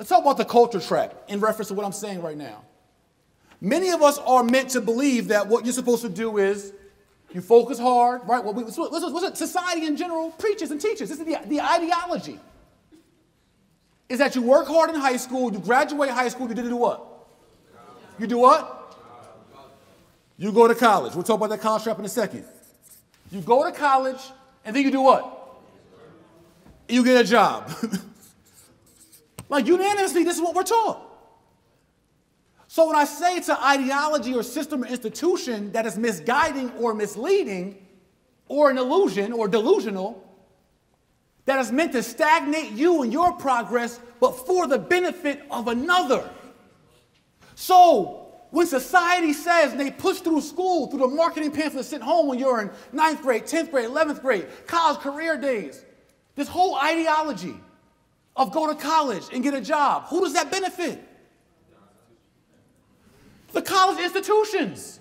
Let's talk about the culture trap in reference to what I'm saying right now. Many of us are meant to believe that what you're supposed to do is you focus hard, right? What society in general preaches and teaches. This is the ideology. Is that you work hard in high school, you graduate high school, you do what? You do what? You go to college. We'll talk about that college trap in a second. You go to college, and then you do what? You get a job. Like unanimously, this is what we're taught. So when I say it's an ideology or system or institution that is misguiding or misleading or an illusion or delusional that is meant to stagnate you and your progress, but for the benefit of another. So when society says, and they push through school, through the marketing pamphlets sent home when you're in 9th grade, 10th grade, 11th grade, college career days, this whole ideology of go to college and get a job, who does that benefit? The college institutions.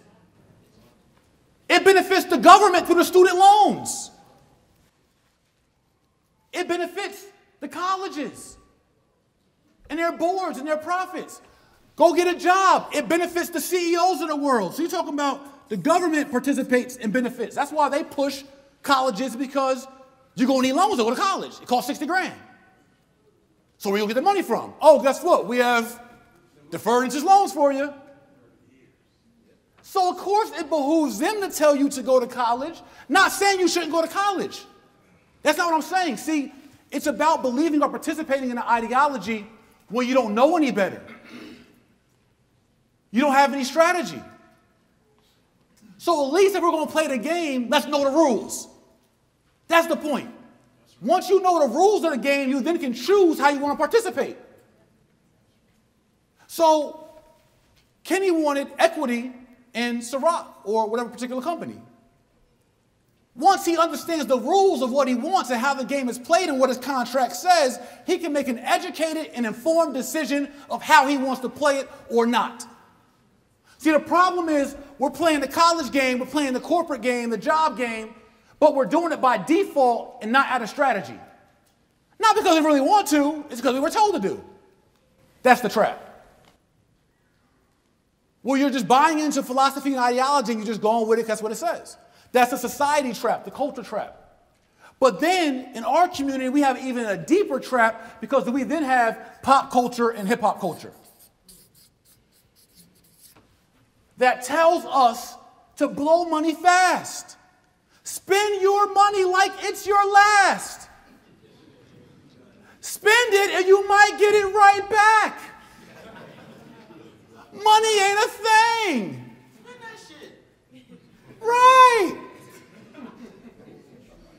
It benefits the government through the student loans. It benefits the colleges and their boards and their profits. Go get a job. It benefits the CEOs of the world. So you're talking about the government participates and benefits. That's why they push colleges, because you're going to need loans to go to college. It costs 60 grand. So where you going to get the money from? Oh, guess what? We have deferred interest loans for you. So, of course, it behooves them to tell you to go to college. Not saying you shouldn't go to college. That's not what I'm saying. See, it's about believing or participating in an ideology when you don't know any better. You don't have any strategy. So at least if we're going to play the game, let's know the rules. That's the point. Once you know the rules of the game, you then can choose how you want to participate. So Kenny wanted equity in Ciroc or whatever particular company. Once he understands the rules of what he wants and how the game is played and what his contract says, he can make an educated and informed decision of how he wants to play it or not. See, the problem is we're playing the college game, we're playing the corporate game, the job game, but we're doing it by default and not out of strategy. Not because we really want to, it's because we were told to do. That's the trap. Well, you're just buying into philosophy and ideology and you're just going with it, that's what it says. That's the society trap, the culture trap. But then in our community, we have even a deeper trap because we then have pop culture and hip hop culture that tells us to blow money fast. Spend your money like it's your last. Spend it and you might get it right back. Money ain't a thing. Spend that shit. Right.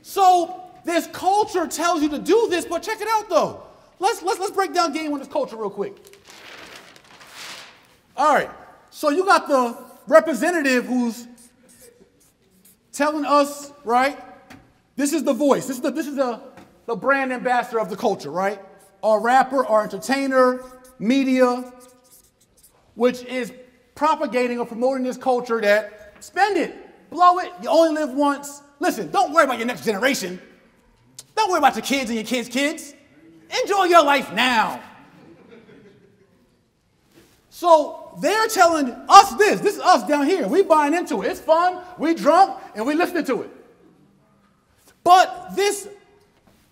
So this culture tells you to do this, but check it out though. Let's break down game on this culture real quick. All right. So you got the representative who's telling us, right? This is the voice. This is the brand ambassador of the culture, right? Our rapper, our entertainer, media, which is propagating or promoting this culture that spend it, blow it, you only live once. Listen, don't worry about your next generation. Don't worry about your kids and your kids' kids. Enjoy your life now. So they're telling us this. This is us down here. We buying into it. It's fun. We drunk and we listening to it. But this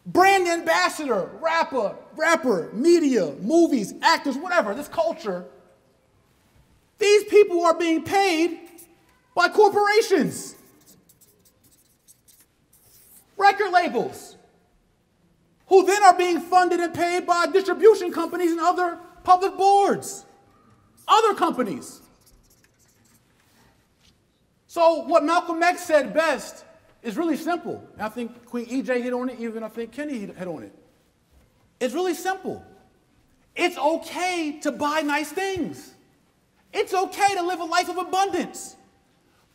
brand ambassador, rapper, media, movies, actors, whatever, this culture, these people are being paid by corporations, record labels, who then are being funded and paid by distribution companies and other public boards, other companies. So what Malcolm X said best is really simple. And I think Queen EJ hit on it, even I think Kenny hit on it. It's really simple. It's okay to buy nice things. It's okay to live a life of abundance,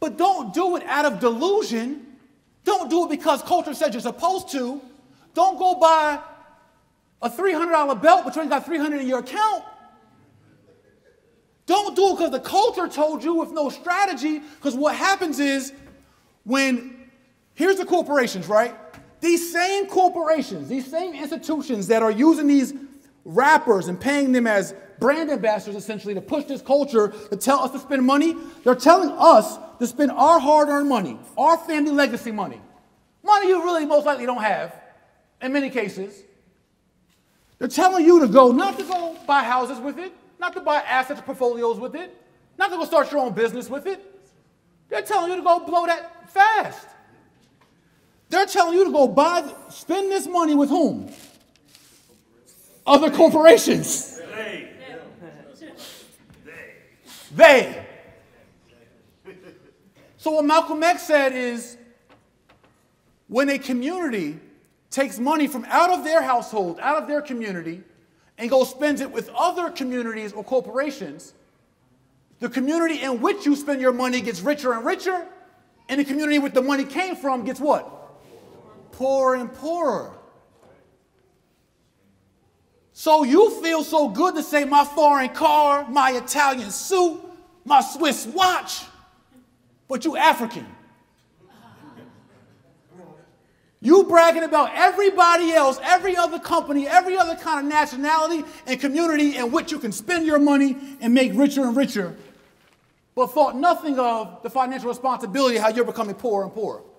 but don't do it out of delusion. Don't do it because culture says you're supposed to. Don't go buy a $300 belt, but you ain't got $300 in your account. Don't do it because the culture told you with no strategy, because what happens is when, here's the corporations, right? These same corporations, these same institutions that are using these rappers and paying them as brand ambassadors, essentially, to push this culture, to tell us to spend money. They're telling us to spend our hard-earned money, our family legacy money, money you really most likely don't have in many cases. They're telling you to go, not to go buy houses with it, not to buy assets or portfolios with it, not to go start your own business with it. They're telling you to go blow that fast. They're telling you to go buy, spend this money with whom? Other corporations. They. So what Malcolm X said is, when a community takes money from out of their household, out of their community, and goes spends it with other communities or corporations, the community in which you spend your money gets richer and richer, and the community where the money came from gets what? Poorer and poorer. So you feel so good to say my foreign car, my Italian suit, my Swiss watch, but you African. You bragging about everybody else, every other company, every other kind of nationality and community in which you can spend your money and make richer and richer, but thought nothing of the financial responsibility, how you're becoming poorer and poorer.